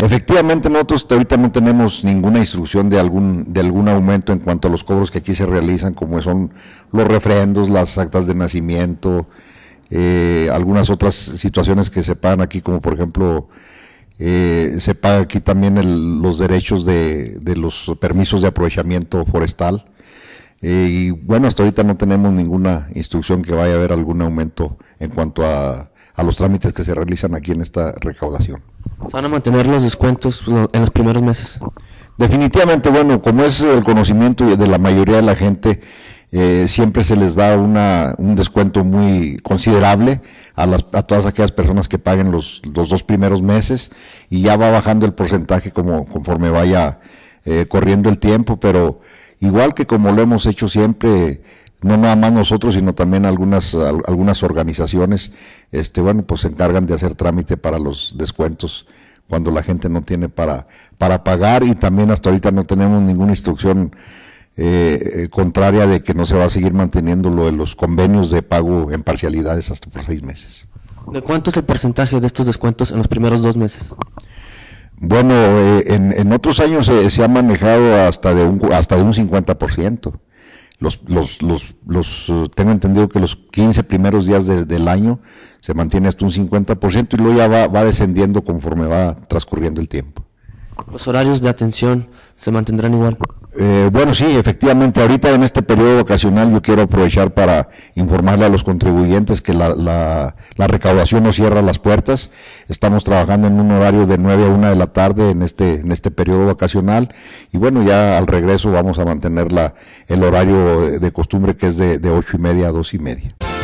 Efectivamente, nosotros ahorita no tenemos ninguna instrucción de algún aumento en cuanto a los cobros que aquí se realizan, como son los refrendos, las actas de nacimiento, algunas otras situaciones que se pagan aquí, como por ejemplo se paga aquí también los derechos de los permisos de aprovechamiento forestal, y bueno, hasta ahorita no tenemos ninguna instrucción que vaya a haber algún aumento en cuanto a los trámites que se realizan aquí en esta recaudación. ¿Van a mantener los descuentos en los primeros meses? Definitivamente, bueno, como es el conocimiento de la mayoría de la gente, siempre se les da un descuento muy considerable a todas aquellas personas que paguen los dos primeros meses, y ya va bajando el porcentaje conforme vaya corriendo el tiempo, pero igual que como lo hemos hecho siempre, no nada más nosotros, sino también algunas organizaciones, bueno, pues se encargan de hacer trámite para los descuentos cuando la gente no tiene para pagar, y también hasta ahorita no tenemos ninguna instrucción contraria de que no se va a seguir manteniendo lo de los convenios de pago en parcialidades hasta por 6 meses. ¿De cuánto es el porcentaje de estos descuentos en los primeros 2 meses? Bueno, en otros años se ha manejado hasta de un 50%. Tengo entendido que los 15 primeros días del año se mantiene hasta un 50%, y luego ya va descendiendo conforme va transcurriendo el tiempo. ¿Los horarios de atención se mantendrán igual? Bueno, sí, efectivamente, ahorita en este periodo vacacional yo quiero aprovechar para informarle a los contribuyentes que la recaudación no cierra las puertas. Estamos trabajando en un horario de 9 a 1 de la tarde en este periodo vacacional, y bueno, ya al regreso vamos a mantener el horario de costumbre, que es de 8:30 a 2:30.